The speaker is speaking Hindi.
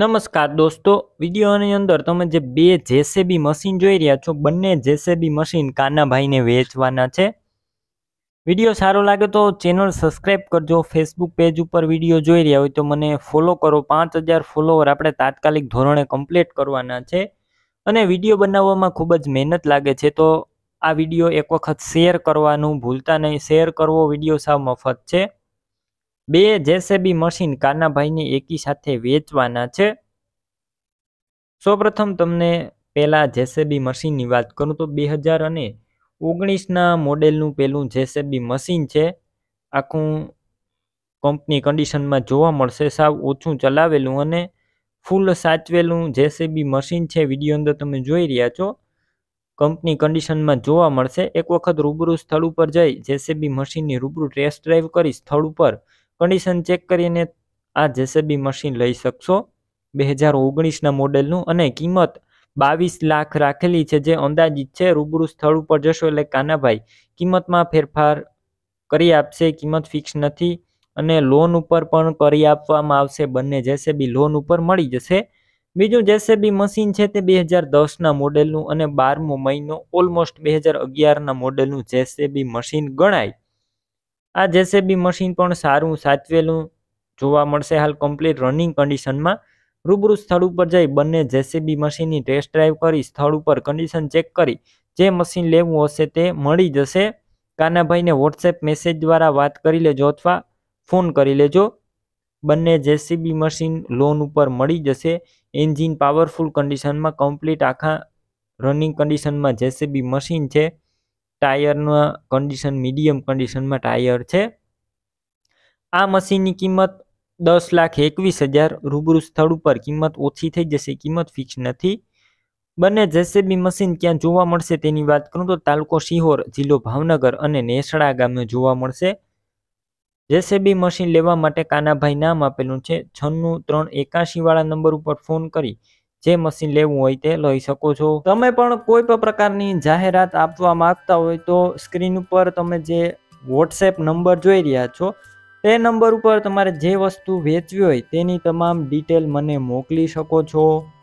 नमस्कार दोस्तों, वीडियोनी अंदर તમે જે બે JCB મશીન જોઈ રહ્યા છો, બંને JCB મશીન કાનાભાઈને વેચવાના છે। વિડિયો સારો લાગે તો ચેનલ સબસ્ક્રાઇબ કરજો। ફેસબુક પેજ ઉપર વિડિયો જોઈ રહ્યા હોય તો મને ફોલો કરો। 5000 ફોલોવર આપણે તાત્કાલિક ધોરણે કમ્પ્લીટ કરવાના છે અને વિડિયો બનાવવામાં ખૂબ જ મહેનત લાગે છે, તો આ વિડિયો એક વખત શેર કરવાનું ભૂલતા નહીં। શેર કરવો, વિડિયો સાવ મફત છે। बे JCB मशीन कानाभाई ने एकी साथे वेचवाना छे। सौ प्रथम तमने पहला JCB मशीन नी वात करूँ तो 2019 ना मॉडेल नु पहलू JCB मशीन छे। आखू कंपनी कंडीशन में जोवा मळशे। साव ओछू चलावेलू अने फूल साचवेलू JCB मशीन छे। विडियो अंदर तमे जोई रह्या छो, कंपनी कंडीशन में जोवा मळशे। एक वखत रूबरू स्थल पर जई JCB मशीन नी रूबरू टेस्ट ड्राइव करी स्थल पर कंडीशन चेक करीने आ JCB मशीन लई शकशो। 2019 ना मॉडेलनु अने किंमत 22 लाख राखेली छे, जे अंदाजित छे। रूबरू स्थल पर जशो एटले कानाभाई किंमत में फेरफार करी आपशे। किंमत फिक्स नथी अने लोन पर पण करी आपवामां आवशे। बंने JCB लोन पर मळी जशे। बीजू JCB मशीन छे ते 2010 ना मॉडेलनु अने 12मो महीनो ऑलमोस्ट 2011 ना मॉडेलनु JCB मशीन गणाय। आ JCB मशीन पण सारू साचवेलू जोवा मळशे। हाल कम्प्लीट रनिंग कंडीशन में रूबरू स्थल पर जाई बने JCB मशीन नी टेस्ट ड्राइव करी स्थल पर कंडीशन चेक करी जे मशीन लेवू हशे ते मळी जशे। कानाभाई ने व्हाट्सएप मैसेज द्वारा बात करी लेजो अथवा फोन करी लेजो। बने JCB मशीन लोन पर मळी जशे। एंजीन पावरफुल कंडीशन में कम्प्लीट आखा रनिंग कंडीशन में JCB मशीन है। टायर कंडीशन मीडियम कंडीशन में टायर है। आ मशीन की कीमत 10,21,000। रूबरू स्थल पर कीमत ओछी थी जैसे। कीमत फिक्स नहीं। बने JCB मशीन क्या जोवा मळशे तेनी बात करूँ तो तालुको सीहोर, जिलो भावनगर और नेसड़ा गामे जोवा मळशे। JCB मशीन लेवा माटे कानाभाई नाम आपेलू है। 96381 वाला नंबर पर फोन करी जे मशीन लेवू होय ते लई शको छो। तमे पण कोई पण प्रकारनी जाहेरात आपवा मांगता होय तो स्क्रीन पर तमे जे WhatsApp नंबर जोई रह्या छो ते नंबर पर तमारे जे वस्तु वेचवी होय तेनी तमाम डिटेल मने मोकली शको छो।